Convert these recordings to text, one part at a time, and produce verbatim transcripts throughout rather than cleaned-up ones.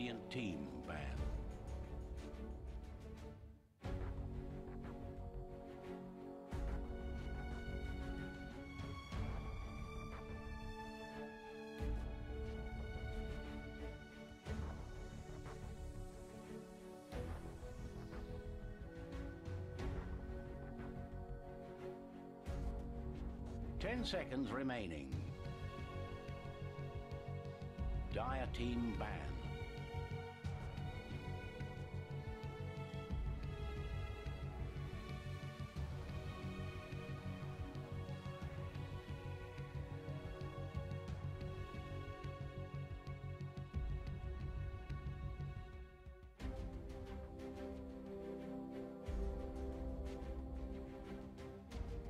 Radiant team ban. Ten seconds remaining. Dire team ban.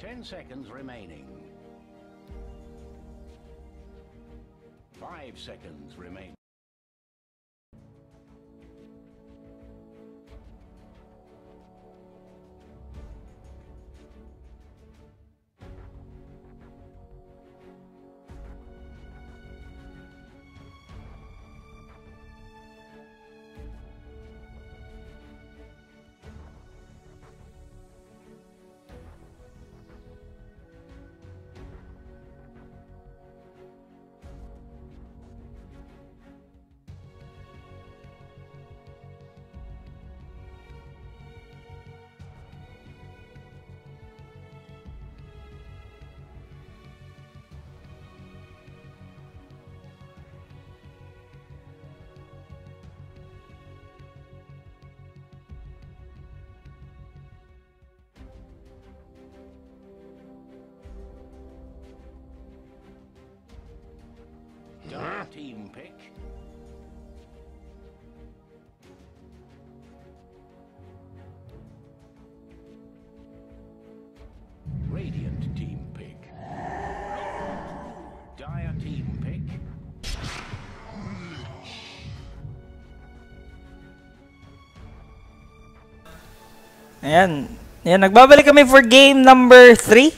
Ten seconds remaining. Five seconds remaining. Team pick. Radiant team pick. Dire team pick. Ayan. Ayan, nagbabalik kami for game number three.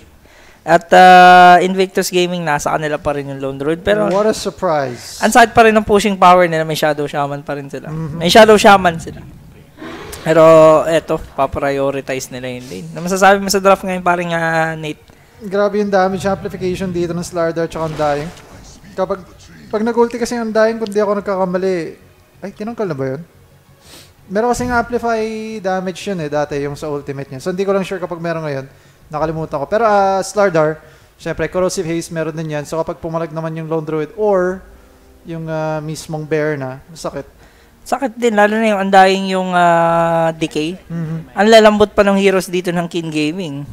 At uh, Invictus Gaming, nasa kanila pa rin yung Lone Druid. Pero what a surprise. Ang sad pa rin ng pushing power nila. May Shadow Shaman pa rin sila. Mm-hmm. May Shadow Shaman sila. Pero eto, paprioritize nila yung lane. Na masasabi mo sa draft ngayon, parang uh, Nate? Grabe yung damage amplification dito ng Slardar tsaka Undying. Kapag pag nag-ulti kasi yung Undying, kung di ako nagkakamali, ay, tinangkal na ba yun? Meron kasing amplify damage yun eh, dati yung sa ultimate niya. So hindi ko lang sure kapag meron ngayon. Nakalimutan ko. Pero uh, Slardar, syempre, Corrosive Haze, meron din yan. So kapag pumalag naman yung Lone Druid or yung uh, mismong bear na, sakit. Sakit din, lalo na yung Undying yung uh, decay. Mm-hmm. Ang lalambot pa ng heroes dito ng King Gaming.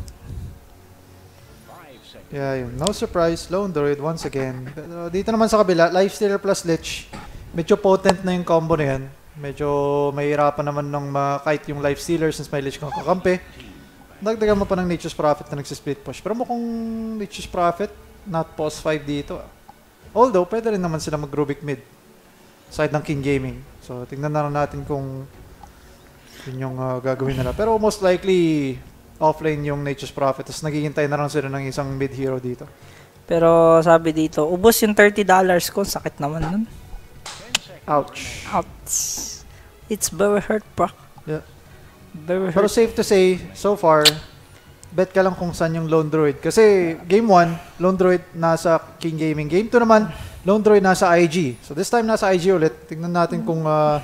Yeah, yun. No surprise, Lone Druid once again. Pero dito naman sa kabila, Life Stealer plus Lich. Medyo potent na yung combo na yan. Medyo mahirapan naman ng uh, kahit yung Life Stealer since may Lich kang kakampi. Dagdagan mo pa ng Nature's Prophet na nagsisplit push. Pero mukhang Nature's Prophet, not post five dito. Although, pwede rin naman sila mag-Rubick mid. Side ng King Gaming. So, tingnan na natin kung yun yung uh, gagawin nila. Pero most likely, offlane yung Nature's Prophet. Tapos naghihintay na lang sila ng isang mid hero dito. Pero sabi dito, ubos yung thirty dollars ko. Sakit naman nun. Ouch. Ouch. It's very hurt, bro. Yeah. Pero safe to say, so far, bet ka lang kung saan yung Lone Druid. Kasi game one, Lone Druid nasa King Gaming. Game two naman, Lone Druid nasa I G. So this time nasa I G ulit. Tingnan natin kung uh,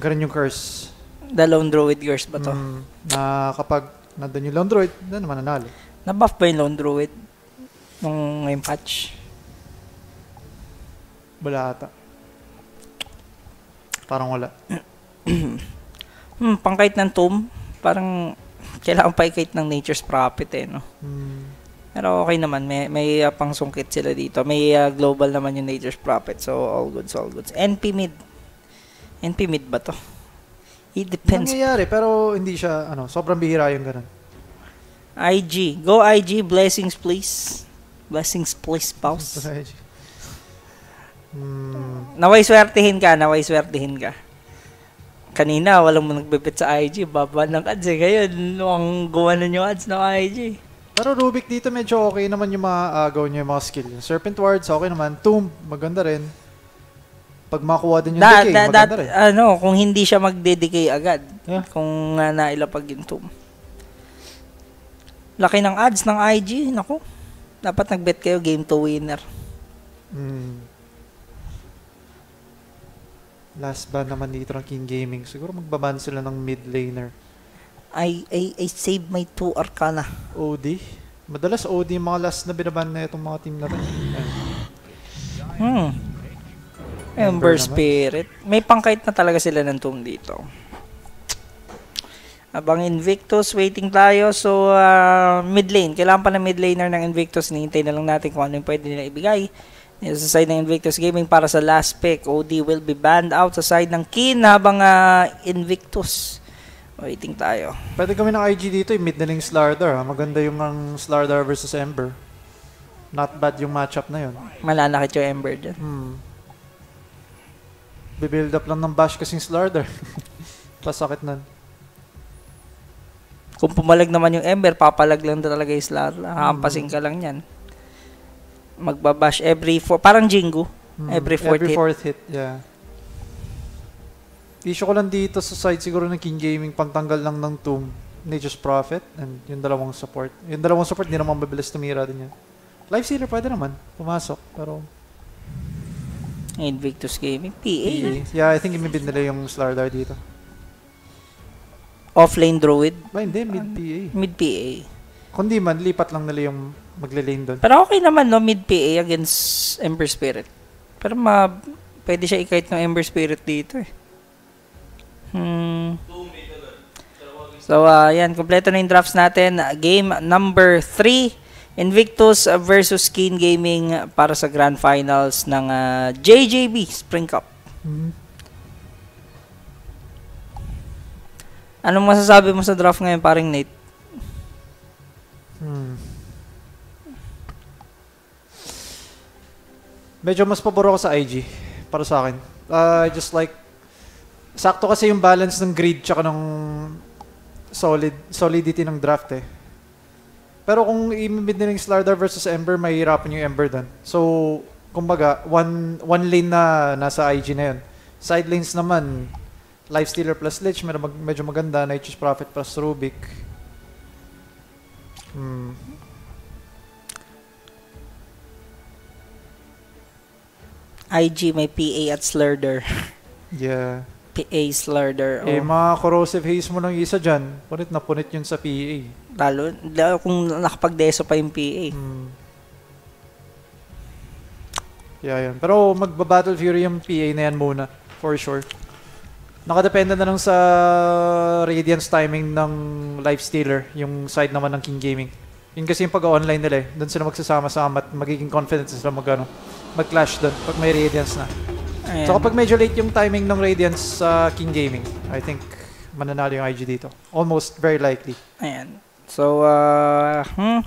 ganun yung curse. The Lone Druid curse ba to? Mm, na kapag nandun yung Lone Druid, na naman nanalo. Na-buff ba yung Lone Druid nung ngayong patch? Wala ata. Parang wala. Hmm, pangkite ng tomb, parang kailangan paikite ng Nature's Prophet eh, no? Hmm. Pero okay naman, may, may uh, pangsungkit sila dito. May uh, global naman yung Nature's Prophet, so all goods, all goods. N P mid. N P mid ba to? It depends. Nangyayari, pero hindi siya, ano, sobrang bihira yung ganun. I G. Go I G, blessings please. Blessings please, pause. hmm. Naway swertihin ka, naway swertihin ka. Kanina, walang mo nagbibit sa I G. Baba ng ads eh. Ngayon, ang gawa na yung ads ng I G. Pero Rubick dito, medyo okay naman yung mga uh, gawin niya yung mga skill. Serpent Wards, okay naman. Tomb, maganda rin. Pag makuha din yung da, decay, da, maganda da, rin. Ano, kung hindi siya magde-decay agad. Yeah. Kung uh, nailapag yung tomb. Laki ng ads ng I G. Naku. Dapat nag-bet kayo game to winner. Mm. Last ban naman dito ng King Gaming. Siguro magbaban sila ng mid laner. I, I, I save my two arcana. O D? Madalas O D yung mga last na binaban na itong mga team na rin. Hmm. Ember, Ember Spirit. May pangkait na talaga sila ng tomb dito. Abang Invictus, waiting tayo. So, uh, mid lane. Kailangan pa na mid laner ng Invictus. Nihintay na lang natin kung ano yung pwede nila ibigay. Dito sa side ng Invictus Gaming para sa last pick. O D will be banned out sa side ng Keen habang uh, Invictus. Waiting tayo. Pwede kami ng I G dito. I-mid na ng Slardar. Maganda yung ang Slardar versus Ember. Not bad yung matchup na yun. Malalakit yung Ember dyan. Hmm. Bibuild up lang ng bash kasing Slardar. Pasakit nun. Kung pumalag naman yung Ember, papalag lang talaga yung Slardar. Hahampasin ka lang yan. Magbabash every four, parang Jingu. Hmm. Every fourth every hit. Every fourth hit, yeah. Issue ko lang dito sa side siguro ng King Gaming, pantanggal lang ng tomb, Nature's Prophet, and yung dalawang support. Yung dalawang support, hindi naman mabilis tumira din yan. Life Stealer pwede naman, pumasok, pero... Invictus Gaming, P A. Yeah, I think imibid nila yung Slardar dito. Offlane Druid? Ba, hindi, mid-P A. Mid-P A. Kundi man, lipat lang nila yung... magle-lane doon. Pero okay naman, no? Mid-P A against Ember Spirit. Pero ma... pwede siya ikait ng Ember Spirit dito, eh. Hmm. So, uh, yan. Kompleto na yung drafts natin. Game number three. Invictus versus Keen Gaming para sa Grand Finals ng uh, J J B Spring Cup. Mm-hmm. Anong masasabi mo sa draft ngayon, paring Nate? Hmm. Medyo mas paboro ko sa I G para sa akin. I uh, just like sakto kasi yung balance ng grid tsaka ng solid solidity ng draft eh. Pero kung i-mid nila yung Slardar versus Ember, mahihirapan yung Ember doon. So, kumbaga, one one lane na nasa I G na yun. Side lanes naman, Life Stealer plus Lich, medyo, mag medyo maganda. Nature's Prophet plus Rubick. Hmm. I G may P A at Slardar. Yeah. P A Slardar. Oh. Eh, mga corrosive haze mo lang isa dyan. Punit na punit yun sa P A. Lalo, lalo kung nakapag-deso pa yung P A. Hmm. Yeah, yan. Pero magba-Battle Fury yung P A na yan muna. For sure. Nakadepende na lang sa Radiance timing ng Life Stealer. Yung side naman ng King Gaming. Yun kasi yung pag-online nila eh. Doon sila magsasama-sama at magiging confidence sila mag-ano. Mag-clash doon pag may Radiance na. Ayan. So kapag medyo late yung timing ng Radiance sa uh, King Gaming, I think mananalo yung I G dito. Almost very likely. Ayan. So, uh, hmm.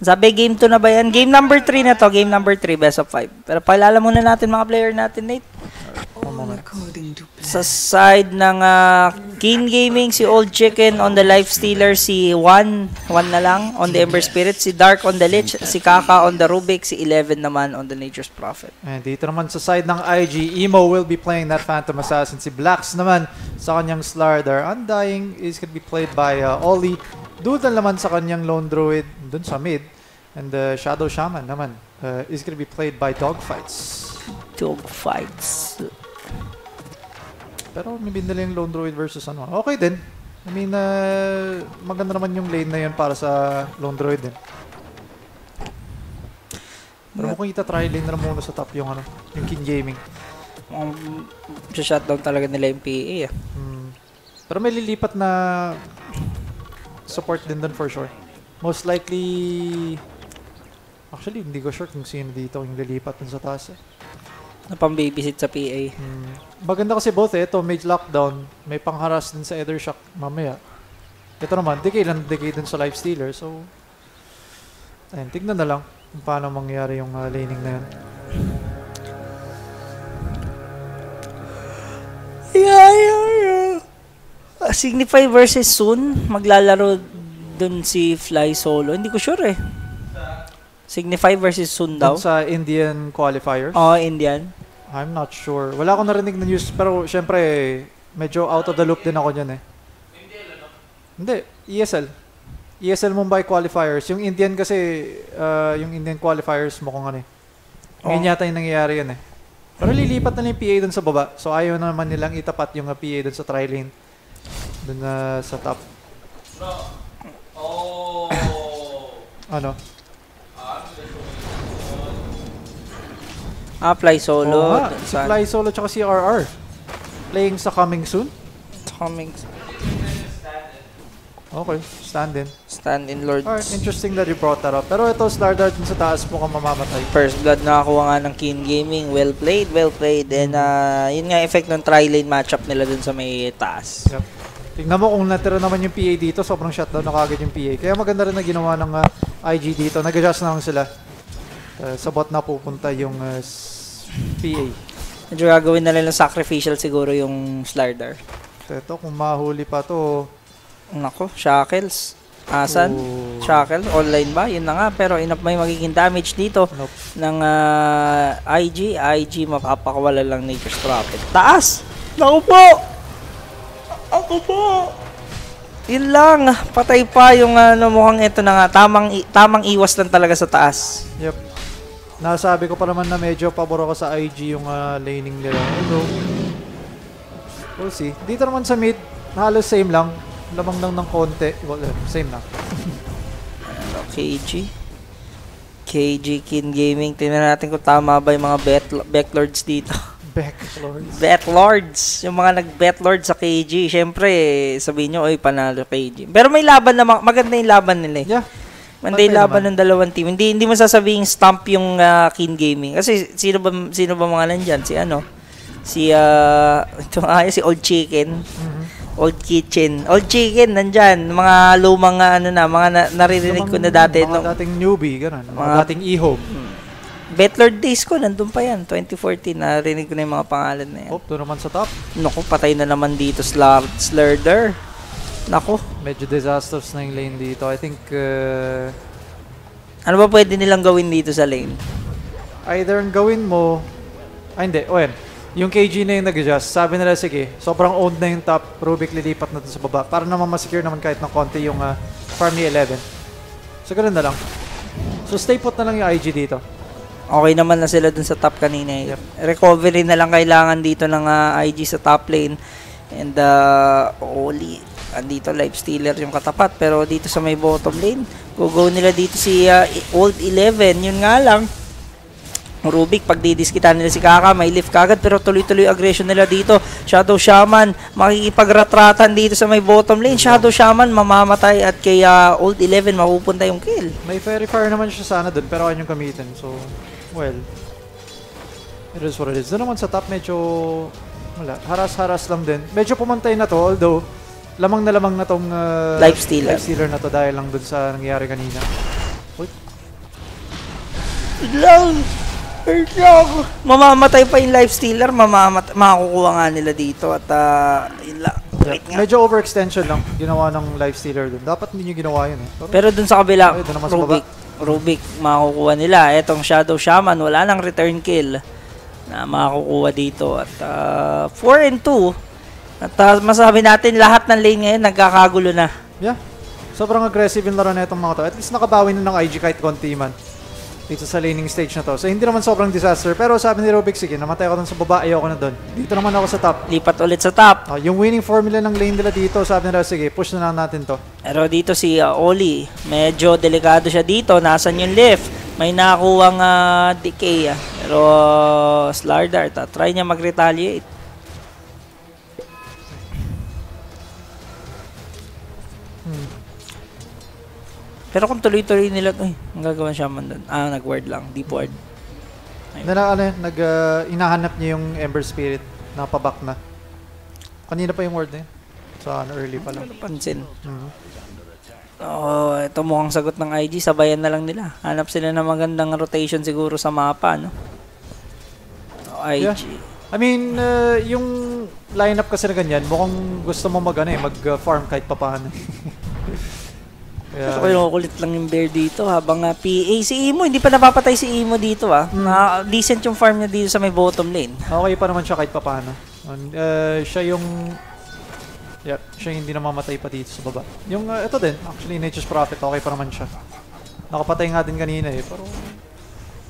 Sabi, game two na ba yan? Game number three na to. Game number three, best of five. Pero pailala muna natin mga player natin, Nate. Sa side ng uh, King Gaming, si Old Chicken on the Life Stealer, si Juan, Juan na lang on the Ember Spirit, si Dark on the Lich, si Kaka on the Rubick, si Eleven naman on the Nature's Prophet. And dito naman sa side ng I G, Emo will be playing that Phantom Assassin, si Blacks naman sa kanyang Slardar. Undying is going to be played by uh, Oli, Dudan naman sa kanyang Lone Druid, dun sa mid, and the uh, Shadow Shaman naman uh, is going to be played by Dogfights. Dogfights. Pero may bindala yung Lone Druid versus ano. Okay din. I mean, uh, maganda naman yung lane na yun para sa Lone Druid din. Pero mukhang itatry lane na muna sa top yung ano, yung King Gaming. Um, shutdown talaga nila yung P A. Eh. Hmm. Pero may lilipat na support din doon for sure. Most likely... Actually, hindi ko sure kung sino dito yung lilipat dun sa taas eh. Na pambabysit sa P A. Hmm. Maganda kasi both eh. Ito, mage lockdown. May pangharas din sa Ether Shock mamaya. Ito naman, decay lang decay din sa Life Stealer. So, ayun, tignan na lang kung paano mangyari yung uh, laning na yun. Yeah, yeah, yeah. Uh, Signify versus Soon. Maglalaro dun si Fly solo. Hindi ko sure eh. Signify versus Sun daw. Sa Indian qualifiers? Oo, oh, Indian. I'm not sure. Wala akong narinig na news, pero syempre, medyo out of the loop din ako niyan eh. Hindi, E S L. E S L Mumbai qualifiers. Yung Indian kasi, uh, yung Indian qualifiers mukhang ano eh. Ngayon oh. yata yung nangyayari yan eh. Pero lilipat na yung P A dun sa baba. So ayaw naman nilang itapat yung P A dun sa tri-lane. Dun uh, sa top. Oh. Ano? Ah, Fly Solo. Oh, si Fly Solo tsaka si R R. Playing sa Coming Soon? Coming Soon. Okay, stand in. Stand in, Lords. Alright, interesting that you brought that up. Pero ito, Slardar, dun sa taas po kang mamamatay. First blood nakakuha nga ng Keen Gaming. Well played, well played. And uh, yun nga effect ng tri-lane matchup nila dun sa may taas. Yep. Tingnan mo kung natira naman yung P A dito, sobrang shutdown na kagad yung P A. Kaya maganda rin na ginawa ng uh, I G dito. Nag-adjust na lang sila. Uh, sa bot na pupunta yung uh, P A. Medyo gagawin na lang ng sacrificial siguro yung Slardar. Ito, kung mahuli pa to. Nako, shackles. Asan? Ooh. Shackles? Online ba? Yun na nga. Pero enough may magiging damage dito nope. ng uh, I G. I G mapapakawala lang Nature's Prophet. Taas! Naku po! Ako po! Yun lang. Patay pa yung ano, mukhang ito na nga. Tamang, tamang iwas lang talaga sa taas. Yep. Nasabi ko pa naman na medyo pabor ako sa I G yung uh, laning nila. Ito. We'll see. Dito naman sa mid, halos same lang. Lamang lang ng konti. Well, same lang. K G. K G King Gaming. Tingnan natin kung tama ba yung mga backlords dito. Backlords? Backlords. Yung mga nag-backlords sa K G. Siyempre, sabihin nyo, oy, panalo K G. Pero may laban na, maganda yung laban nila eh. Yeah. Manday laban naman ng dalawang team. Hindi hindi mo sasabing stamp yung uh, King Gaming. Kasi sino ba sino ba mga nandiyan? Si ano? Si uh, ito ah, si Old Chicken. Mm-hmm. Old Kitchen. Old Chicken nandiyan. Mga lumang ano na, mga na, naririnig lumang, ko na dati mga nung dating newbie, ganun. Mga, mga dating e-home. Hmm. Battlelord days ko nandun pa yan, twenty fourteen. Narinig ko na yung mga pangalan na yan. Oh, doon naman sa top. Naku, patay na naman dito Slardar. Nako. Medyo disasters na yung lane dito. I think, uh, ano ba pwede nilang gawin dito sa lane? Either ang gawin mo, ay hindi, o yan. Yung K G na yung nag-adjust, sabi nila, sige, sobrang owned na yung top, Rubick lilipat natin sa baba. Para naman masecure naman kahit ng konti yung uh, farm ni Eleven. So, ganun na lang. So, stay put na lang yung I G dito. Okay naman na sila dun sa top kanina. Yep. Recovery na lang kailangan dito ng uh, I G sa top lane. And, uh, Oli. Andito Life Stealer yung katapat pero dito sa may bottom lane go-go nila dito si uh, Old Eleven. Yun nga lang Rubick, pag didiskitan nila si Kaka may lift kagad pero tuloy-tuloy aggression nila dito. Shadow Shaman makikipagratratan dito sa may bottom lane. Shadow Shaman mamamatay at kay uh, Old Eleven mapupunta yung kill. May fairy fire naman siya sana dun pero kanyang gamitin so well it is what it is. Doon naman sa top medyo wala, haras-haras lang din. Medyo pumantay na to although lamang na lamang na tong uh, Life Stealer. Life Stealer na to dahil lang dun sa nangyari kanina. Uy. Lang! Mamamatay pa yung Life Stealer. Mamamatay. Makakukuha nga nila dito at uh, ilang. Yeah. Medyo overextension lang ginawa ng Life Stealer dun. Dapat hindi nyo ginawa yun eh. Pero, Pero dun sa kabila, okay, dun Rubick. Rubick makakukuha nila. Etong Shadow Shaman, wala nang return kill na makakukuha dito. At uh, four and two. At uh, masabi natin, lahat ng lane ngayon nagkakagulo na. Yeah. Sobrang aggressive yung laro na itong mga to. At least nakabawi na ng I G kahit konti man. Dito sa laning stage na to. So hindi naman sobrang disaster. Pero sabi ni Rubick, sige, namatay ako dun sa baba, ayaw ko na dun. Dito naman ako sa top. Lipat ulit sa top. Oh, yung winning formula ng lane nila dito, sabi nila, sige, push na lang natin to. Pero dito si uh, Oli, medyo delikado siya dito. Nasaan yung lift? May nakuwang uh, decay. Uh. Pero uh, Slardar, ta, try niya mag-retaliate. Pero kung tuloy-tuloy nila, ay, ang gagawin siya man doon. Ah, nag-ward lang. Deep ward. Nala, ano, nag, uh, inahanap niya yung Ember Spirit. Napaback na. Kanina pa yung ward na yun. So, ano, early pa lang. Ano napansin? Mm-hmm. Oo, oh, ito mukhang sagot ng I G. Sabayan na lang nila. Hanap sila ng magandang rotation siguro sa mapa, no? Oh, I G. Yeah. I mean, uh, yung lineup kasi na ganyan, mukhang gusto mo mag, ano, eh, mag-farm kahit papahan. Yeah. So, kulit lang yung bear dito habang uh, P A. Si Emo, hindi pa napapatay si Emo dito ah. Mm. Uh, decent yung farm niya dito sa may bottom lane. Okay pa naman siya kahit papano. Uh, siya yung... Yeah, siya yung hindi namamatay pa dito sa baba. Yung uh, ito din, actually Nature's Prophet, okay pa naman siya. Nakapatay nga din kanina eh, pero...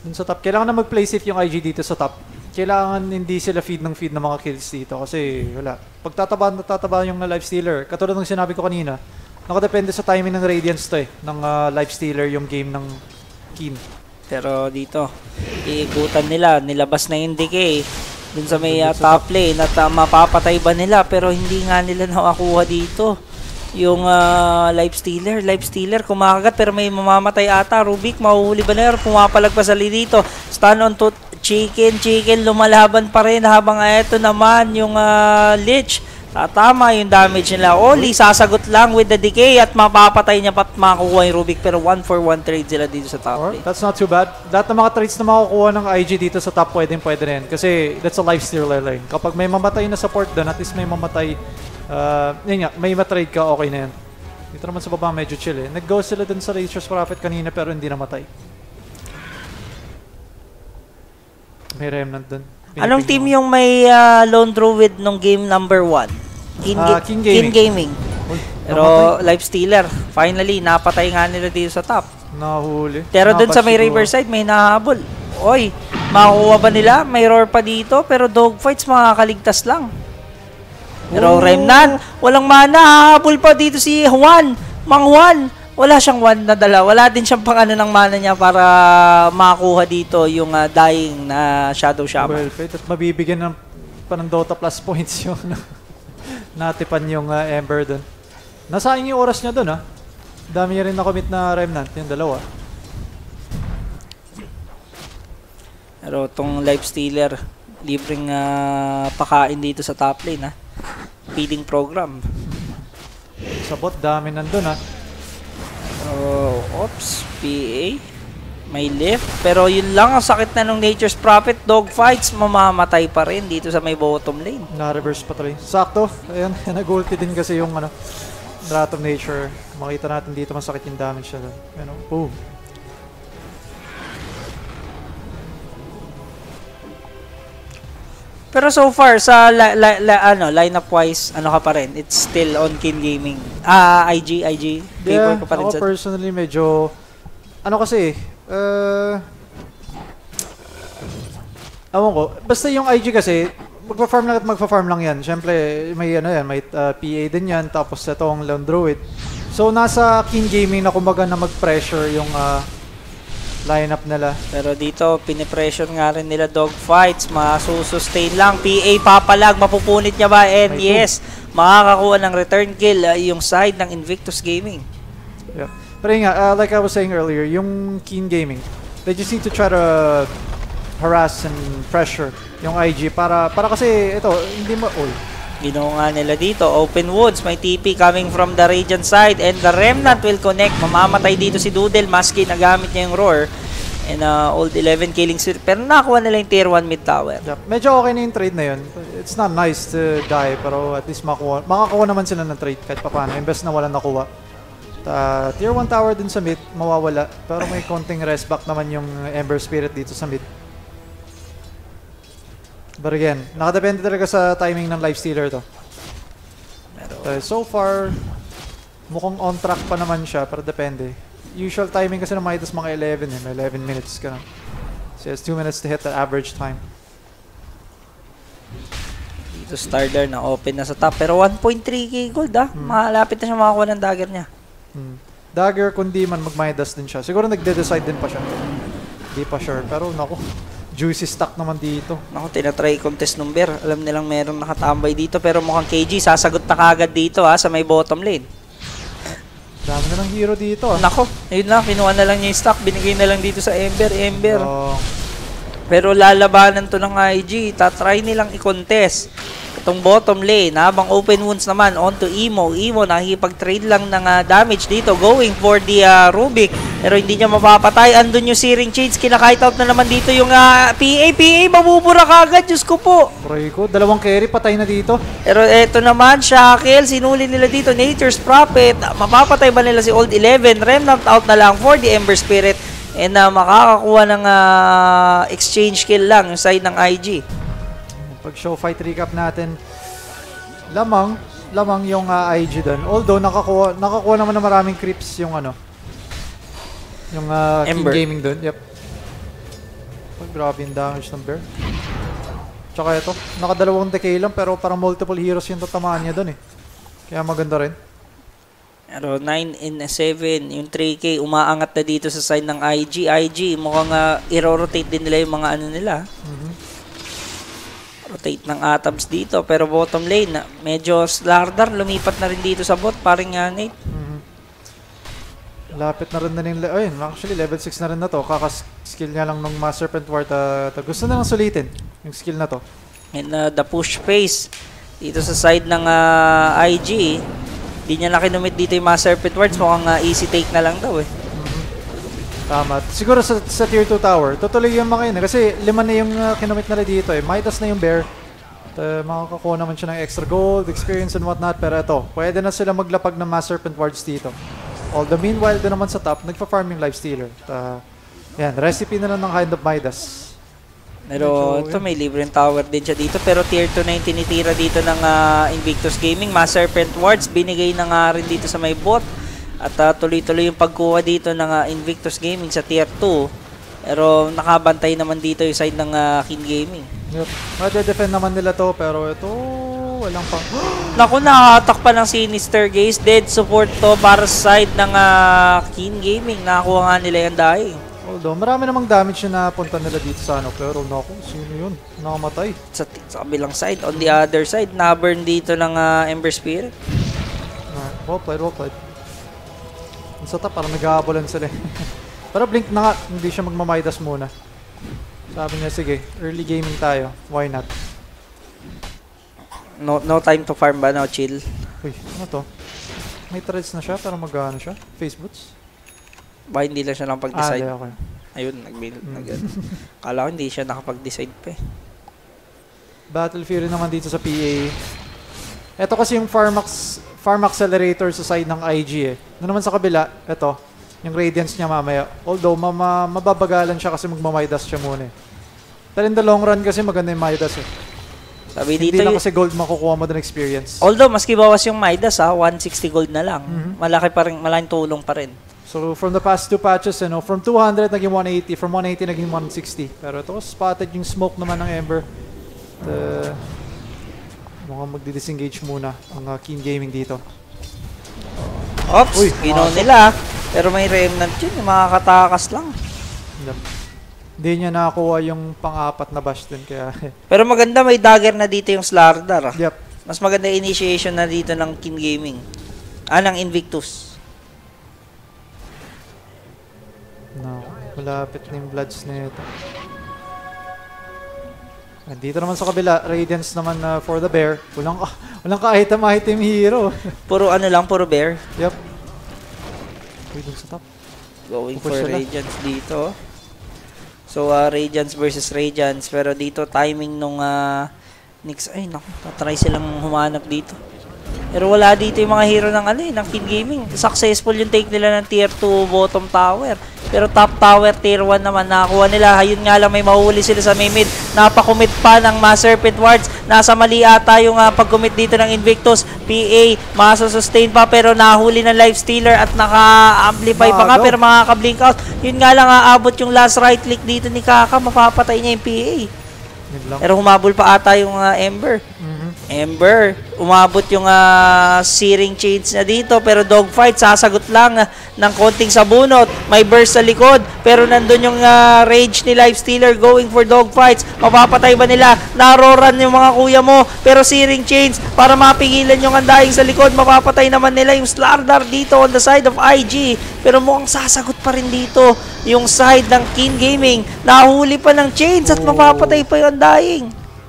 Dun sa top, kailangan na mag-play safe yung I G dito sa top. Kailangan hindi sila feed ng feed ng mga kills dito kasi wala. Pagtatabaan, tatabaan yung Life Stealer. Katulad ng sinabi ko kanina, nakadepende sa timing ng Radiance to eh, ng uh, Life Stealer yung game ng Keen. Pero dito, iikutan nila, nilabas na yung decay dun sa may uh, top lane at uh, mapapatay ba nila pero hindi nga nila nakakuha dito yung uh, Life Stealer. Life Stealer kumakagat pero may mamamatay ata. Rubick, mahuhuli ba na yun? Pumapalag pa sa dito. Stun on to Chicken, Chicken, lumalaban pa rin habang uh, eto naman yung uh, Lich. Tatama yung damage nila. Oli, sasagot lang with the decay at mapapatay niya pat makukuha yung Rubick. Pero one for one trade sila dito sa top. That's not too bad. Lahat ng mga trades na makukuha ng I G dito sa top, pwedeng pwede rin. Kasi that's a Life Stealer lane. Kapag may mamatay na support doon, at least may mamatay, uh, yun nga, may matrade ka, okay na yan. Dito naman sa baba, medyo chill eh. Nag-go sila dun sa Nature's Prophet kanina pero hindi namatay. May remnant dun. Pinipin Anong team mo. Yung may uh, Lone Druid nung game number one? King, uh, King Gaming. King Gaming. Uy, pero Life Stealer, finally, napatay nga nila dito sa top. Nahuli. Pero dun sa may riverside, may nahabol. Oy, makukuha ba nila? May roar pa dito, pero dogfights makakaligtas lang. Pero oh. Remnant, walang mana, hahabol pa dito si Juan. Mang Juan, wala siyang Juan na dala. Wala din siyang pang ano ng mana niya para makuha dito yung uh, dying na uh, Shadow Shaman. Well, at mabibigyan ng panang Dota plus points yun. Natipan yung uh, Ember dun. Nasaan yung oras niya dun ha? Dami niya rin na-commit na remnant. Yung dalawa. Pero itong Life Stealer, libreng uh, pakain dito sa top lane ha. Feeding program. Sa bot, dami nandun ha. Oh, oops. P A. May lift. Pero yun lang, ang sakit na nung Nature's Prophet. Dogfights, mamamatay pa rin dito sa may bottom lane. Na-reverse pa tuloy. Sakto. Ayan, nag-ulti din kasi yung ano, Wrath of Nature. Makita natin dito, masakit yung damage siya. Ayan, boom. Pero so far, sa la, la, la, ano, lineup wise, ano ka pa rin? It's still on King Gaming. Ah, uh, I G, I G. Yeah, ka pa rin ako sa personally medyo... Ano kasi Uh, awan ko. Basta yung I G kasi, magpa-farm lang at magpa-farm lang yan. Siyempre, may ano yan, may uh, P A din yan, tapos itong Lone Druid. So, nasa King Gaming na kumbaga na mag-pressure yung uh, lineup nila. Pero dito, pinipressure nga rin nila dogfights. Masusustain lang. P A papalag, mapupunit niya ba? And may yes, two. Makakakuha ng return kill uh, yung side ng Invictus Gaming. Yeah. But uh, like I was saying earlier, yung Keen Gaming, they just need to try to harass and pressure yung I G para para kasi ito hindi mo all. Ginawa nga nila dito, open woods, may T P coming from the Radiant side and the Remnant will connect. Mamamatay dito si Doodle, maski nagamit niya yung roar. And uh, Old Eleven killing Spirit, pero nakuha nila yung tier one mid tower. Yep. Medyo okay na yung trade na yun. It's not nice to die, pero at least makuha, makakuha naman sila ng trade kahit paano. Imbes na walang nakuha. Uh, tier one tower dun sa mid, mawawala. Pero may konting rest back naman yung Ember Spirit dito sa mid. But again, nakadepende talaga sa timing ng Life Stealer to. Pero so far, mukhang on track pa naman siya, pero depende. Usual timing kasi na Midas mga eleven eh, may eleven minutes ka na. So it's two minutes to hit the average time. Dito Slardar na open na sa top, pero one point three K gold ah. Hmm. Malapit na siya makakuha ng dagger niya. Hmm. Dagger, kundi man mag-Midas din siya. Siguro nagde-decide din pa siya. Hindi pa sure. Pero naku, juicy stack naman dito. Naku, tinatry contest nung bear. Alam nilang merong nakatambay dito. Pero mukhang K G, sasagot na kagad dito ha, sa may bottom lane. Dami na ng hero dito ha. Naku, yun na. Pinuha na lang niya yung stack. Binigay na lang dito sa Ember. Ember. Oh. Pero lalabanan to ng I G. Tatry nilang i-contest itong bottom lane, habang open wounds naman onto Emo. Emo nakikipag-trade lang ng uh, damage dito, going for the uh, Rubick. pero hindi niya mapapatay. Andun yung Searing Chains. Kinakite out na naman dito yung uh, P A. P A, mabubura kagad. Diyos ko po. Pray ko. Dalawang carry, patay na dito. Pero eto naman, Shackle, sinuli nila dito. Nature's Prophet. Mapapatay ba nila si Old Eleven? Remnant out na lang for the Ember Spirit. And uh, makakakuha ng uh, exchange kill lang yung side ng I G. Pag show fight recap natin, lamang, lamang yung uh, I G doon. Although nakakuha, nakakuha naman ng maraming creeps yung ano, yung uh, King Gaming doon. Yep. Oh, grabe yung damage ng bear. Tsaka ito, nakadalawang decay lang pero parang multiple heroes yung tatamaan niya doon eh. Kaya maganda rin. Pero nine and seven, yung three K umaangat na dito sa side ng I G. I G, mukhang uh, i-rotate din nila yung mga ano nila. Mm-hmm. Rotate ng atoms dito, pero bottom lane medyo Slardar, lumipat na rin dito sa bot, parang nga Nate. Mm-hmm. Lapit na rin na rin, ayun, actually level six na rin na to, kakaskill niya lang ng Master Serpent War, ta, ta. Gusto na lang sulitin yung skill na to. And uh, the push phase dito sa side ng uh, I G, hindi niya na kinumit dito yung Master Serpent War, mukhang uh, easy take na lang daw eh. Mm-hmm. Tama. Siguro sa, sa tier two tower, tutuloy yung mga yun. Kasi lima na yung uh, kinumit nila dito eh. Midas na yung bear. At uh, makakakuha naman siya ng extra gold, experience and whatnot. Pero ito, pwede na sila maglapag ng Mass Serpent Wards dito. All the meanwhile, doon naman sa top, nagpa-farming Life Stealer. At, uh, yan, recipe na lang ng kind of Midas. Pero ito, may libreng tower din siya dito. Pero tier two na yung tinitira dito ng uh, Invictus Gaming. Mass Serpent Wards, binigay na nga rin dito sa may bot. At uh, tuloy-tuloy yung pagkuha dito ng uh, Invictus Gaming sa tier two. Pero nakabantay naman dito yung side ng uh, King Gaming. Yep. Madi-defend naman nila to, pero ito walang pang... Naku, nakatak pa ng Sinister Gaze. Dead support to para sa side ng uh, King Gaming. Nakakuha nga nila yung dying. Although marami namang damage na napunta nila dito sa ano. Pero naku, sino yun? Nakamatay. Sa, sa kabilang side. On the other side, naburn dito ng uh, Ember Spirit. Alright, well played, well played. Sa top, parang nag-aabolan sila. Pero Blink na nga, hindi siya magmamidas muna. Sabi niya, sige, early gaming tayo. Why not? No no time to farm ba? No, chill. Uy, ano to? May threads na siya, pero mag-ano siya? Face boots? Ba, hindi lang siya lang pag-decide. Ah, okay. Ayun, nag-build. Mm. Nag Kala ko hindi siya nakapag-decide pa eh. Battle Fury naman dito sa P A. Ito kasi yung Farmax... Farm Accelerator sa side ng I G eh. Doon naman sa kabila, ito, yung Radiance niya mamaya. Although, mama, mababagalan siya kasi magmamidas siya muna eh. Pero in the long run kasi maganda yung Midas eh. Sabi hindi dito lang kasi gold makukuha mo ng experience. Although, maski bawas yung Midas ha, one sixty gold na lang. Mm-hmm. Malaki pa rin, malaking tulong pa rin. So, from the past two patches, you know, from two hundred naging one eighty, from one eighty naging one sixty. Pero ito, spotted yung smoke naman ng Ember. At, uh, mukhang magdi-disengage muna ang uh, King Gaming dito. Oops! Pino nila. Pero may remnant yun. Makakatakas lang. Hindi yep. niya nakakuha yung pang-apat na bash din. Kaya... Pero maganda may dagger na dito yung Slardar. Yep. Mas maganda initiation na dito ng King Gaming. Ah, ng Invictus. No. Malapit na yung bloods na ito. Nandito naman sa kabila, Radiance naman uh, for the bear. Walang, uh, walang ka-item-item hero. Puro ano lang, puro bear. Yep. Wait, sa top. Going for Radiance lang dito. So, uh, Radiance versus Radiance. Pero dito, timing nung uh, Nix. Ay, naku, tatry silang humanap dito. Pero wala dito yung mga hero ng, ano, eh, ng King Gaming. Successful yung take nila ng tier two bottom tower. Pero top tower, tier one naman, nakakuha nila. Ayun nga lang, may mahuli sila sa may mid. Napakumit pa ng Mass Serpent Wards. Nasa mali ata yung uh, pagkumit dito ng Invictus. P A, masa-sustain pa, pero nahuli ng Life Stealer at naka-amplify pa nga, pero makaka-blink out. Yun nga lang, aabot yung last right click dito ni Kaka, mapapatay niya yung P A. Pero humabol pa ata yung uh, Ember. Mm-hmm. Ember, umabot yung uh, Searing Chains na dito, pero dogfight, sasagot lang uh, ng konting sabunot. May burst sa likod, pero nandun yung uh, rage ni Life Stealer going for dogfights. Mapapatay ba nila? Naroran yung mga kuya mo, pero Searing Chains para mapigilan yung Undying sa likod. Mapapatay naman nila yung Slardar dito on the side of I G, pero mukhang sasagot pa rin dito yung side ng King Gaming. Nahuli pa ng Chains at oh. mapapatay pa yung Undying.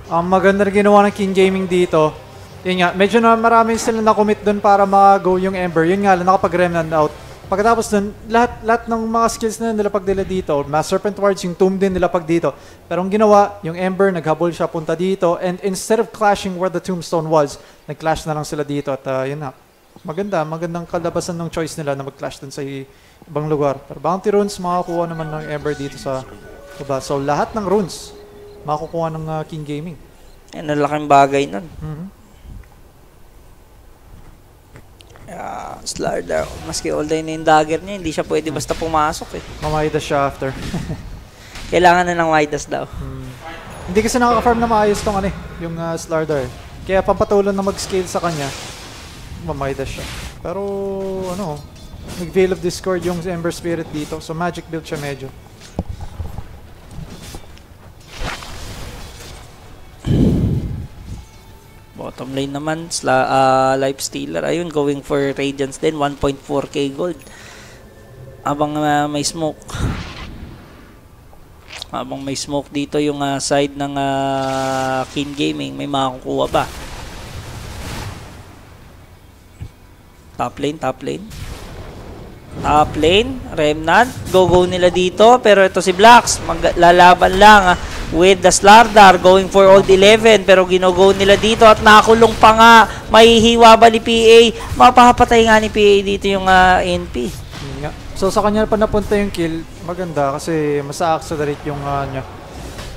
Ang um, maganda na ginawa ng King Gaming dito. Yun nga, medyo na marami sila na-commit doon para mag-go yung Ember. Yun nga, nakapag-remnant out. Pagkatapos nun, lahat, lahat ng mga skills na nilapag nila dito, Mass Serpent Wards, yung Tomb din nilapag dito. Pero ang ginawa, yung Ember, naghabol siya punta dito, and instead of clashing where the Tombstone was, nag-clash na lang sila dito, at uh, yun na. Maganda, magandang kalabasan ng choice nila na mag-clash dun sa ibang lugar. Pero Bounty Runes, makakuha naman ng Ember dito sa baba. So lahat ng runes, makakukuha ng uh, King Gaming. Eh, nalaking bagay nun. Mm-hmm. Uh, Slardar, maski all day na yung dagger niya, hindi siya pwede basta pumasok eh. Mamidas siya after. Kailangan na ng Midas daw. Hmm. Hindi kasi nakaka-farm na maayos tong ano eh, yung uh, Slardar. Kaya papatulan na mag-scale sa kanya, mamidas siya. Pero ano, nag-Veil of Discord yung Ember Spirit dito, so magic build siya medyo. Bottom lane naman, uh, Life Stealer. Ayun, going for Radiance din. one point four K gold. Abang uh, may smoke. Abang may smoke dito yung uh, side ng uh, King Gaming. May makakukuha ba? Top lane, top lane. Top lane, Remnant. Go-go nila dito. Pero ito si Blacks. Maglalaban lang ah. With the Slardar going for old eleven, pero ginogo nila dito at nakulong pa nga. Mahihiwa ba ni P A? Mapapatay nga ni P A dito yung uh, N P. So sa kanya pa napunta yung kill, maganda kasi masa-accelerate yung uh, niya.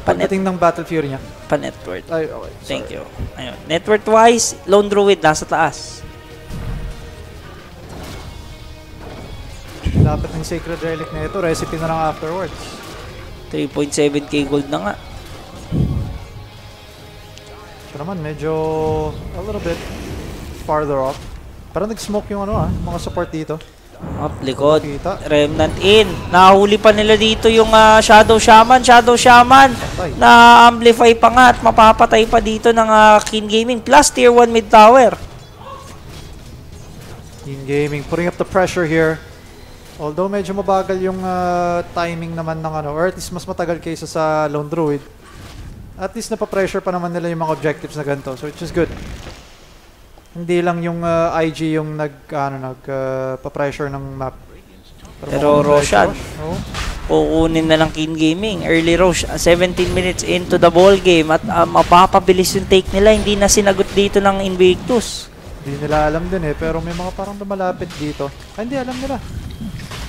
Pagdating ng Battle Fury niya. Pa-network. Ay, okay. Sorry. Thank you. Ayun. Network-wise, Lone Druid nasa taas. Dapat ng Sacred Relic na ito, recipe na lang afterwards. three point seven K gold na nga. Ito naman, medyo a little bit farther off. Parang nag-smoke yung ano ah, mga support dito. Up, likod. Remnant in. Nahuli pa nila dito yung uh, Shadow Shaman. Shadow Shaman na-amplify pa nga at mapapatay pa dito ng uh, King Gaming. Plus tier one mid tower. King Gaming putting up the pressure here. Although medyo mabagal yung uh, timing naman ng ano, or at least mas matagal kaysa sa Lone Druid. At least napapressure pa naman nila yung mga objectives na ganito, so which is good. Hindi lang yung uh, I G yung nag, ano, nag, uh, pa-pressure ng map. Pero, Pero Roshan, kukunin na lang King Gaming. Early Roshan, seventeen minutes into the ball game at uh, mapapabilis yung take nila, hindi na sinagot dito ng Invictus. Hindi nila alam din eh, pero may mga parang lumalapit dito. Ay, hindi, alam nila.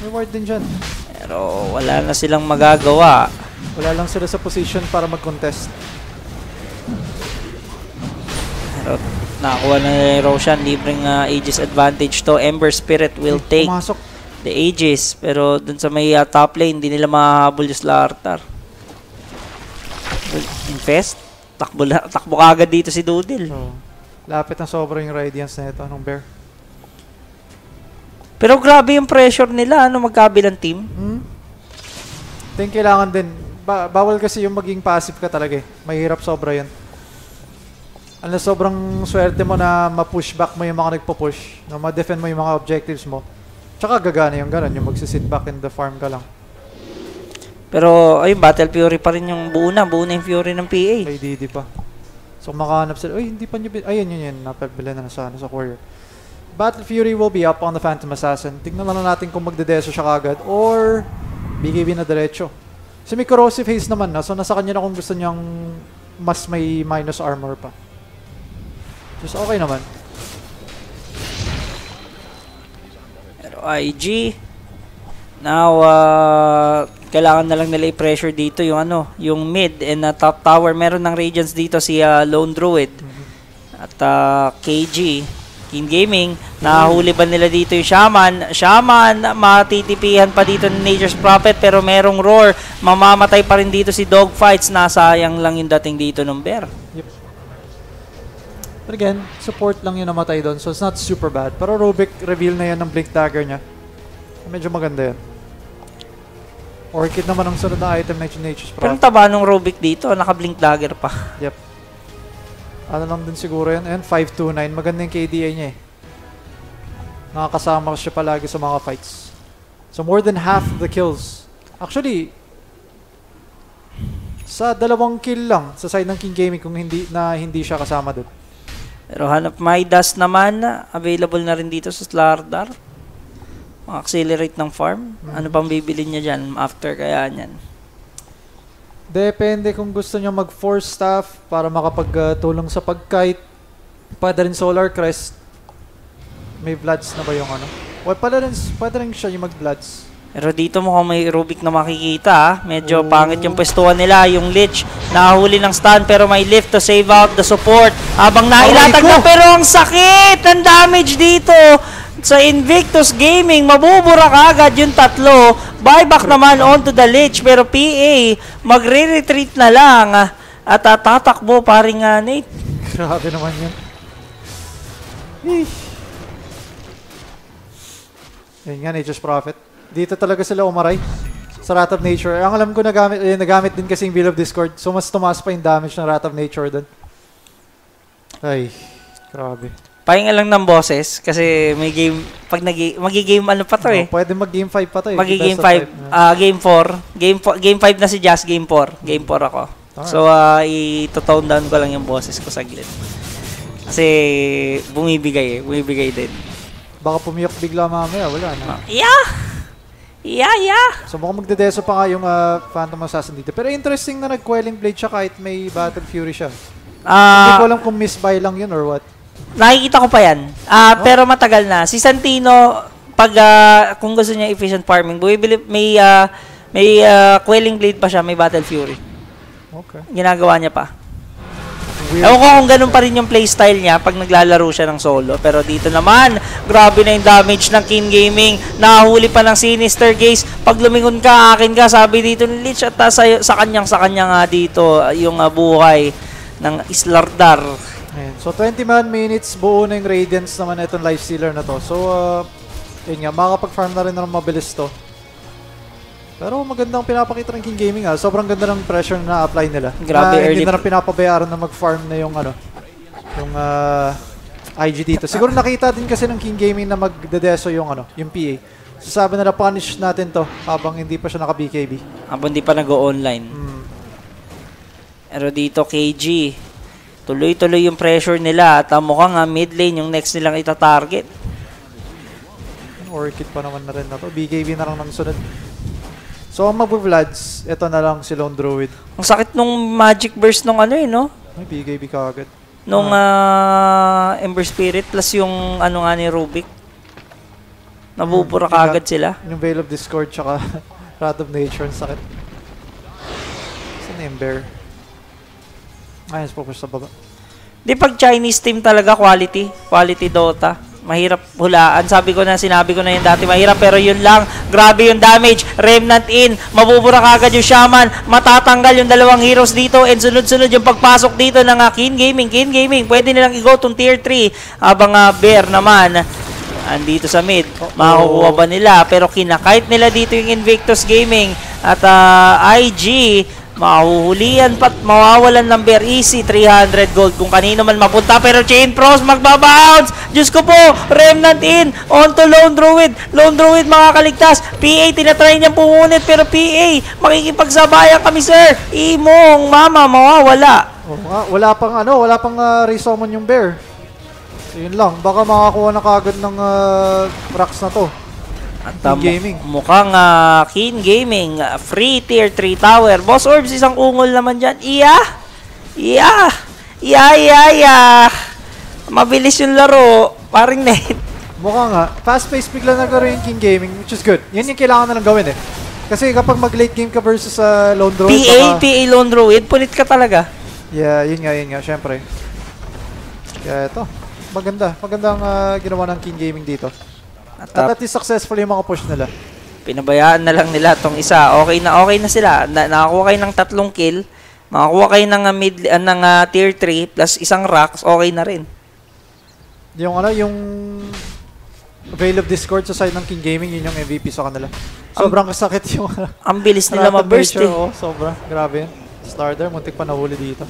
Reward din dyan. Pero wala na silang magagawa. Wala lang sila sa position para mag-contest. Pero nakakuha na ni Roshan. Libreng uh, Aegis advantage to. Ember Spirit will take pumasok the Aegis. Pero dun sa may uh, top lane, hindi nila mahabol yung Slardar. Infest. Takbo, takbo agad dito si Doodle. So, lapit na sobrang yung Radiance na ito. Anong bear? Pero grabe yung pressure nila, ano, magkabilang team. Hmm. I think kailangan din. Ba bawal kasi yung maging passive ka talaga eh. Mahirap sobra yun. Unless sobrang swerte mo na ma-pushback mo yung mga nagpo-push, na ma-defend mo yung mga objectives mo. Tsaka gagana yung ganun, yung magsi-sit back in the farm ka lang. Pero ayun, Battle Fury pa rin yung buo na. Buo na yung Fury ng P A. Ay, di, di pa. So makahanap sila. Uy, hindi pa nyo. Ayun, yun, yun. Napabila na sana sa Warrior. Battle Fury will be up on the Phantom Assassin. Tignan na natin kung magdedeso siya kagad or B K B na diretso. So may corrosive haze naman na, so nasa kanya na kung gusto niyang mas may minus armor pa. Just okay naman. Pero I G, now, uh, kailangan na lang nila i-pressure dito yung ano, yung mid and uh, top tower. Meron ng Radiance dito si uh, Lone Druid at uh, K G. King Gaming, nahuli ba nila dito yung Shaman? Shaman, matitipihan pa dito ng Nature's Prophet pero merong roar. Mamamatay pa rin dito si Dogfights. Nasayang lang yung dating dito ng bear. Yep. But again, support lang yung namatay doon, so it's not super bad. Pero Rubick, reveal na yan ng Blink Dagger niya. Medyo maganda yan. Orchid naman ang sunod na item na Nature's Prophet. Pero taba nung Rubick dito, naka-Blink Dagger pa. Yep. Ano lang din siguro yan. Ayan, five two nine. Maganda yung K D A niya eh. Nakakasama siya palagi sa mga fights. So more than half of the kills. Actually, sa dalawang kill lang sa side ng King Gaming kung hindi, na hindi siya kasama doon. Pero hanap Midas naman. Available na rin dito sa Slardar. accelerate ng farm? Ano bang bibili niya dyan after kaya niyan? Depende kung gusto niya mag-force staff para makapagtulong sa pag-kite. Pwede rin Solar Crest. May Bloods na ba yung ano? Well, pwede rin, pwede rin siya yung mag-Bloods. Pero dito mukhang may Rubick na makikita ha. Medyo oh. pangit yung pwestuhan nila. Yung Lich, nahuli ng stun pero may lift to save out the support. Habang nailatag oh, na pero ang sakit ng damage dito sa Invictus Gaming. Mabubura ka agad yung tatlo. Buyback naman onto the Lich pero P A magre-retreat na lang. At tatakbo paring uh, Nate. Grabe naman yun. Eesh. Yan nga, Nature's Prophet. Dito talaga sila umaray sa Wrath of Nature. Ang alam ko nagamit, eh, nagamit din kasi yung Veil of Discord. So mas tumaas pa yung damage ng Wrath of Nature doon. Ay, grabe. Pahinga lang ng bosses kasi may game, pag nag- magigame ano pa to eh. No, pwede mag-game five pa to eh. Magigame five, uh, game four. Game four, game five na si Jazz, game four. Game four ako. Right. So uh, i-tone down ko lang yung bosses ko saglit. Kasi bumibigay eh, bumibigay din. Baka pumiyok bigla mamaya, wala na. Yeah! Yeah, yeah! So mukhang magdedeso pa nga yung uh, Phantom Assassin dito. Pero interesting na nag-Quelling Blade siya kahit may Battle Fury siya. Uh, Hindi ko alam kung misbuy lang yun or what. Nakikita ko pa yan. Uh, oh. Pero matagal na. Si Santino, pag uh, kung gusto niya efficient farming, may, uh, may uh, Quelling Blade pa siya, may Battle Fury. Okay. Ginagawa niya pa. Weird. Ewan ko kung ganun pa rin yung playstyle niya pag naglalaro siya ng solo. Pero dito naman, grabe na yung damage ng King Gaming. Nahuli pa ng Sinister Gaze. Pag lumingon ka, akin ka, sabi dito ni Lich. At sa, sa kanyang, sa kanya nga dito, yung uh, buhay ng Slardar. Ayan. So, twenty-one minutes, buo na yung Radiance naman itong Life Stealer na to. So, uh, yun nga, makakapag-farm na rin na mabilis to. Pero magandang pinapakita ng King Gaming ha. Sobrang ganda ng pressure na na-apply nila. Grabe, na, early. Hindi na pinapabayaran na mag-farm na yung, ano, yung uh, I G dito. Siguro nakita din kasi ng King Gaming na magdedeso yung, ano, yung P A. So sabi nila, punish natin to habang hindi pa siya naka-B K B. Habang hindi pa nag-o-online. Hmm. Pero dito, K G, tuloy-tuloy yung pressure nila. At mukhang nga mid lane yung next nilang ita-target. Orchid pa naman na rin na to. B K B na lang nang sunod. So, ang mag-Vlads, ito na lang si Lone Druid. Ang sakit nung magic burst nung ano eh, no? May B K B ka agad. Nung ah. uh, Ember Spirit plus yung ano nga ni Rubick. Nabubura um, ka agad sila. Yung Veil of Discord tsaka Wrath of Nature, ang sakit. Saan Ember? Ayos po po sa baba. Di pag Chinese team talaga, quality. Quality Dota. Mahirap hulaan. Sabi ko na, sinabi ko na yun dati. Mahirap, pero yun lang. Grabe yung damage. Remnant in. Mabubura kagad yung Shaman. Matatanggal yung dalawang heroes dito. And sunod-sunod yung pagpasok dito ng uh, Keen Gaming. Keen Gaming. Pwede nilang i-go tong tier three. Habang uh, Bear naman. Andito sa mid. Makukuha ba nila? Pero kinakite nila dito yung Invictus Gaming. At uh, I G... Mahuhulihan pat mawawalan ng Bear. Easy, three hundred gold kung kanino man mapunta. Pero Chain Frost magbabounce. Diyos ko po, Remnant in onto Lone Druid. Lone Druid makakaligtas. P A, tinatry niyang pumunit. Pero P A, makikipagsabayan kami, sir. Imong mama, mawawala. Oh, uh, wala pang ano, wala pang uh, resummon yung Bear. So, yun lang. Baka makakuha na kagad ng uh, racks na to. At uh, mukhang uh, Keen Gaming, uh, free tier three tower. Boss Orbs, isang ungol naman dyan. Iya! Iya! Iya, iya, iya! Mabilis yung laro. Paring net. Mukhang nga. Fast-paced bigla naglaro yung Keen Gaming, which is good. Yan yung kailangan na lang gawin eh. Kasi kapag mag-late game ka versus uh, Lone Druid. P A, baka... P A Lone Druid, pulit ka talaga. Yeah, yun nga, yun nga. Siyempre. Kaya ito. Maganda. Magandang uh, ginawa ng Keen Gaming dito. At at least successful yung mga push nila. Pinabayaan na lang nila tong isa. Okay na okay na sila. Na nakakuha kayo ng tatlong kill. Makakuha kayo ng, uh, mid, uh, ng uh, tier three plus isang racks. Okay na rin. Yung ano, yung Veil of Discord sa side ng King Gaming, yun yung M V P sa kanila. Sobrang um, kasakit yung... ang bilis nila ma-burst eh. Oh, sobra. Grabe yun. Slardar, muntik pa nahuli dito.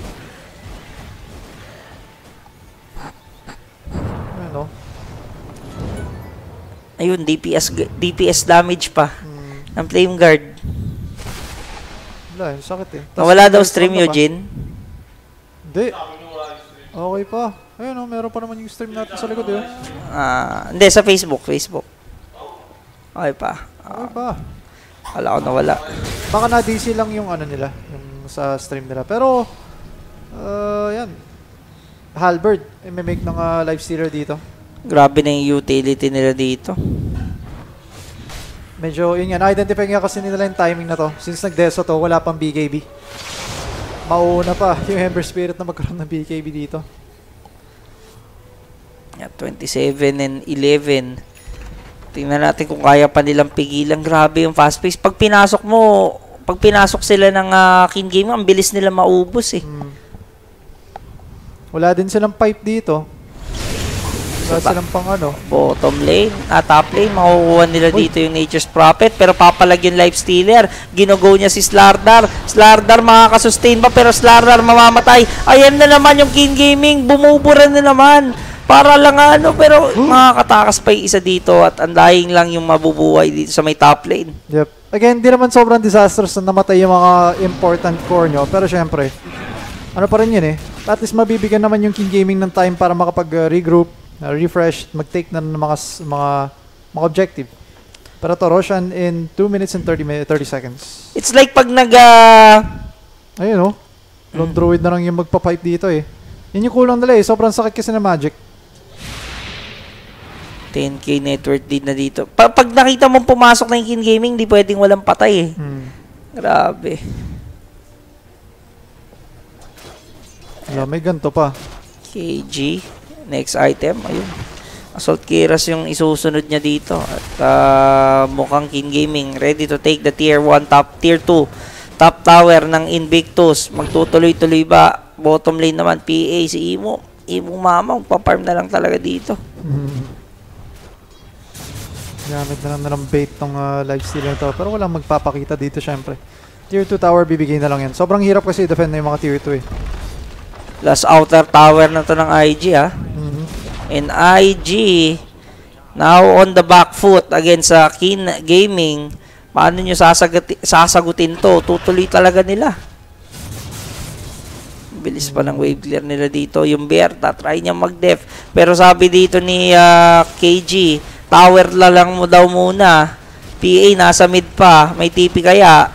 Ano? Ayun, D P S D P S damage pa hmm. ng Flame Guard. Wala, sakit eh. Tas, wala daw stream, Eugene? Hindi. Okay pa. Ayun, oh, meron pa naman yung stream natin sa likod eh. Ah, hindi, sa Facebook. Facebook. Okay pa. Okay pa. Wala ko nawala. Baka na-D C lang yung ano nila, yung sa stream nila. Pero, uh, yan. Halberd, may make ng uh, life stealer dito. Grabe na yung utility nila dito. Medyo, yun yan. Identify nga kasi nila yung timing na to. Since nag-deso to, wala pang B K B. Mauna pa yung Ember Spirit na magkaroon ng B K B dito. Yeah, twenty-seven and eleven. Tingnan natin kung kaya pa nilang pigilan. Grabe yung fast pace. Pag pinasok mo, pag pinasok sila ng uh, King Gaming, ang bilis nila maubos eh. Hmm. Wala din silang pipe dito. Wala silang pang ano. Bottom lane, ah, top lane, makukuha nila Uy. dito yung Nature's Prophet. Pero papalag yung Life Stealer. Ginogo niya si Slardar. Slardar makakasustain ba? Pero Slardar mamamatay. Ayan na naman yung King Gaming. Bumubura na naman. Para lang ano, pero makakatakas pa yung isa dito at undying lang yung mabubuhay dito sa may top lane. Yep. Again, di naman sobrang disastrous na namatay yung mga important core nyo. Pero syempre, ano pa rin yun eh. At least mabibigyan naman yung King Gaming ng time para makapag-regroup, uh, refresh, mag-take na ng mga, mga, mga objective. Pero to, Roshan in two minutes and thirty seconds. It's like pag nag... Uh... Ayun oh. Lone Druid na lang yung magpa-pipe dito eh. Yun yung kulang nila eh. Sobrang sakit kasi na magic. ten K network din na dito. Pa pag nakita mong pumasok na yung King Gaming, di pwedeng walang patay eh. Hmm. Grabe. Wala, may ganito pa. K G. Next item. Ayun. Assault Keras yung isusunod niya dito. At uh, mukhang King Gaming ready to take the tier one, top tier two, top tower ng Invictus. Magtutuloy-tuloy ba? Bottom lane naman, P A si Emo. Emo mama, magpa-farm na lang talaga dito. Hmm. Gamit na lang na ng bait tong uh, live steal na to. Pero walang magpapakita dito syempre. Tier two tower bibigay na lang yan. Sobrang hirap kasi i-defend na yung mga tier two eh. Last outer tower na to ng I G ha. Mm-hmm. And I G now on the back foot against uh, Keen Gaming. Paano nyo sasagutin to? Tutuloy talaga nila. Bilis pa ng wave clear nila dito. Yung Bertha try niya mag-def. Pero sabi dito ni uh, K G, tower la lang mo daw muna. P A nasa mid pa. May T P kaya.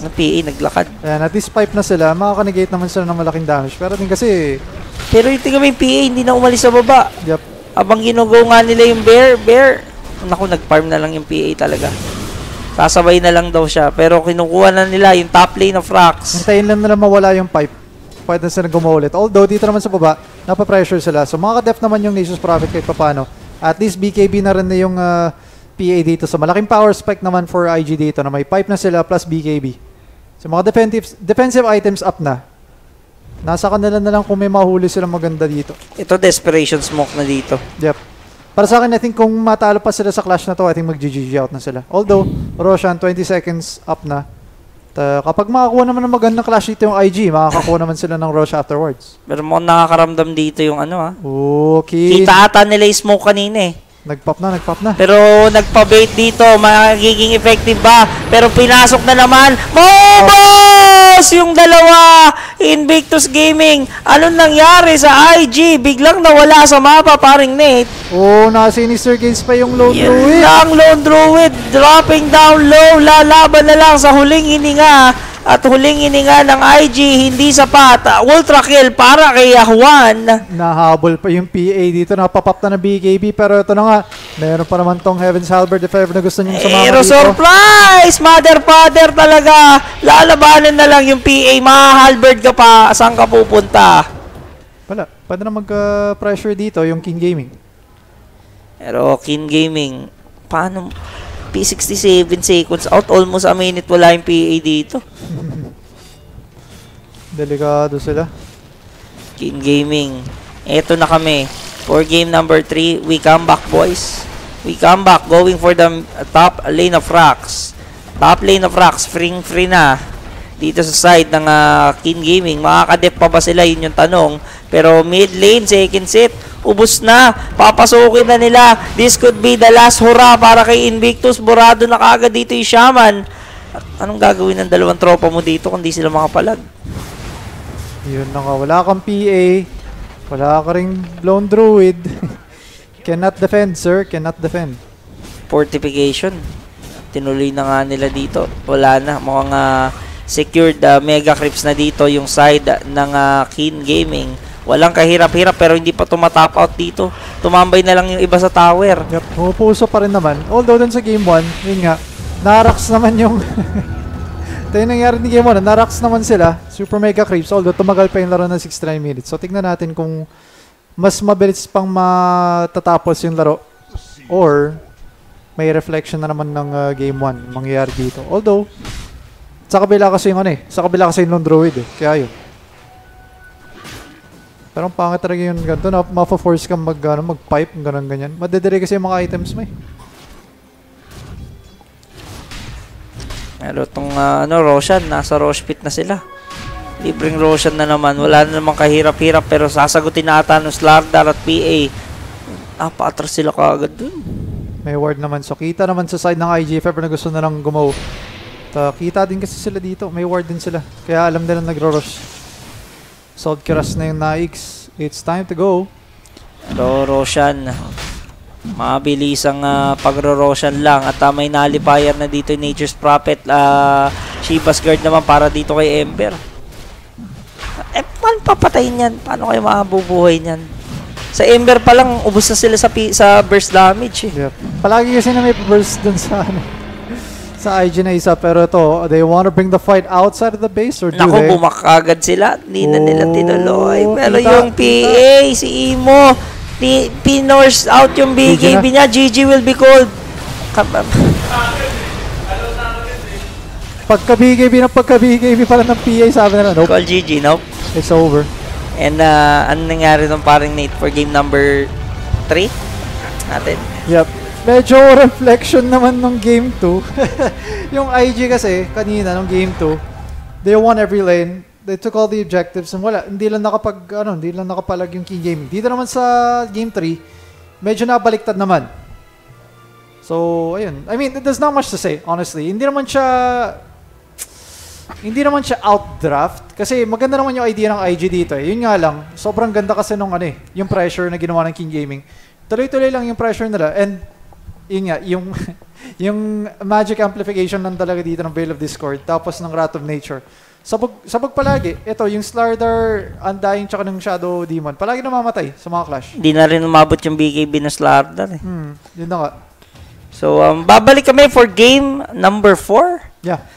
Na P A naglakad. Ayan, at least pipe na sila. Makaka-negate naman sila ng malaking damage. Pero din kasi... Pero yung tingin mo yung P A, hindi na umalis sa baba. Yep. Abang ginugo nga nila yung bear, bear. Naku, nag-farm na lang yung P A talaga. Sasabay na lang daw siya. Pero kinukuha na nila yung top lane of rocks. Hintayin lang nila mawala yung pipe. Pwede na sila gumawa ulit. Although, dito naman sa baba, napapressure sila. So, makaka-def naman yung Nature's Prophet kahit papano. At least, B K B na rin na yung uh, P A dito. So, malaking power spec naman for I G dito na may pipe na sila plus B K B. So, mga defensive items up na. Nasa kanila na lang kung may mahuli silang maganda dito. Ito, desperation smoke na dito. Yep. Para sa akin, I think kung matalo pa sila sa clash na to, I think mag-G G out na sila. Although, Roshan, twenty seconds up na. Uh, kapag makakuha naman ng magandang clash dito yung I G, makakakuha naman sila ng rush afterwards. Pero mo nakakaramdam dito yung ano ha. Okay. Kita ata nila yung smoke kanina eh. Nagpop na, nagpop na. Pero nagpa-bait dito, magiging effective ba? Pero pinasok na naman. Mobos! Yung dalawa! Invictus Gaming. Anong nangyari sa I G? Biglang nawala sa mapa, paring Nate. Oh, nasa sinister case pa yung Lone Yan Druid. Yung Lone Druid dropping down low. Lalaban na lang sa huling hininga. At huling hininga ng I G, hindi sapat. Ultra kill para kay Juan. Nahabol pa yung P A dito. Napapap na ng B K B. Pero ito na nga, meron pa naman tong Heaven's Halberd if ever na gusto nyo sumama dito. Pero surprise! Mother, father talaga. Lalabanan na lang yung P A. Mahalberd ka pa. Saan ka pupunta? Wala. Pwede na mag-pressure uh, dito yung King Gaming. Pero King Gaming, paano... sixty-seven seconds out. Almost a minute wala yung P A dito. Delikado sila. King Gaming. Eto na kami. For game number three, we come back boys. We come back. Going for the top lane of rocks. Top lane of rocks. Free free na. Dito sa side ng uh, King Gaming. Makakadef pa ba sila? Yun yung tanong. Pero mid lane, second set. Ubus na. Papasukin na nila. This could be the last hurrah para kay Invictus. Burado na kagad dito yung Shaman. At anong gagawin ng dalawang tropa mo dito kung di sila makapalag? Yun na nga. Wala kang P A. Wala ka rin Lone Druid. Cannot defend, sir. Cannot defend. Fortification. Tinuloy na nga nila dito. Wala na. Mukhang uh, secured uh, mega creeps na dito yung side uh, ng uh, Keen Gaming. Walang kahirap-hirap pero hindi pa tumatap out dito. Tumambay na lang yung iba sa tower. Yep. Pupuso pa rin naman. Although dun sa game one, yun nga, naraks naman yung... Ito yung nangyari ni Game one. Naraks naman sila. Super mega creeps. Although tumagal pa yung laro ng sixty-nine minutes. So tignan natin kung mas mabilis pang matatapos yung laro. Or may reflection na naman ng uh, Game one. Mangyayari dito. Although, sa kabila kasi yung ano eh. Sa kabila kasi yung Lone Druid eh. Kaya yun. Pero ang pangit talaga yung ganito. Na, ma-force kang mag, ano, mag-pipe. Ganun-ganyan. Madedire kasi yung mga items mo eh. Pero itong uh, ano, Roshan, nasa Rosh Pit na sila. Libreng Roshan na naman. Wala na namang kahirap-hirap pero sasagutin na ata ng Slardar at P A. Ah, patras sila kaagad dun. May ward naman. So, kita naman sa side ng I G F pero na gusto na lang gumaw. Ta kita din kasi sila dito. May ward din sila. Kaya alam nila nagro-rush. Solved kiras na yung Naix. It's time to go. Pero Roshan... Mabilis ang uh, pagro-roshan lang at uh, may nalipayer na dito yung Nature's Prophet. uh, Shiba's Guard naman para dito kay Ember. Eh, paano papatayin yan? Paano kayo makabubuhay niyan? Sa Ember pa lang, ubos na sila sa, sa burst damage eh. Yep. Palagi kasi na may burst dun sa sa I G na isa, pero ito, they want to bring the fight outside of the base or do Naku, they? Naku, bumakagad sila. Hindi na nila tinuloy. Pero kita, yung P A, kita. Si Emo Pinorse out yung B K B niya. G G will be called. Pagka B K B na pagka B K B pala ng P A, sabi na nope. Call G G, nope. It's over. And uh, ano nangyari ng paring Nate for game number three? Natin. Yep. Medyo reflection naman nung game two. Yung I G kasi, kanina nung game two, they won every lane. They took all the objectives and wala, hindi lang nakapag, ano, hindi lang nakapalag yung King Gaming. Dito naman sa game three, medyo nabaliktad naman. So, ayun. I mean, there's not much to say, honestly. Hindi naman siya, hindi naman siya outdraft. Kasi maganda naman yung idea ng I G dito eh. Yun nga lang, sobrang ganda kasi nung ano eh, yung pressure na ginawa ng King Gaming. Tuloy-tuloy lang yung pressure nila. And, yun nga, yung, yung magic amplification lang talaga dito ng Veil of Discord, tapos ng Wrath of Nature. Sabog, sabog palagi. Ito, yung Slardar, Undying, tsaka ng Shadow Demon. Palagi namamatay sa mga clash. Hindi na rin umabot yung B K B na Slardar eh. Hmm, yun na nga. So, um, babalik kami for game number four. Yeah.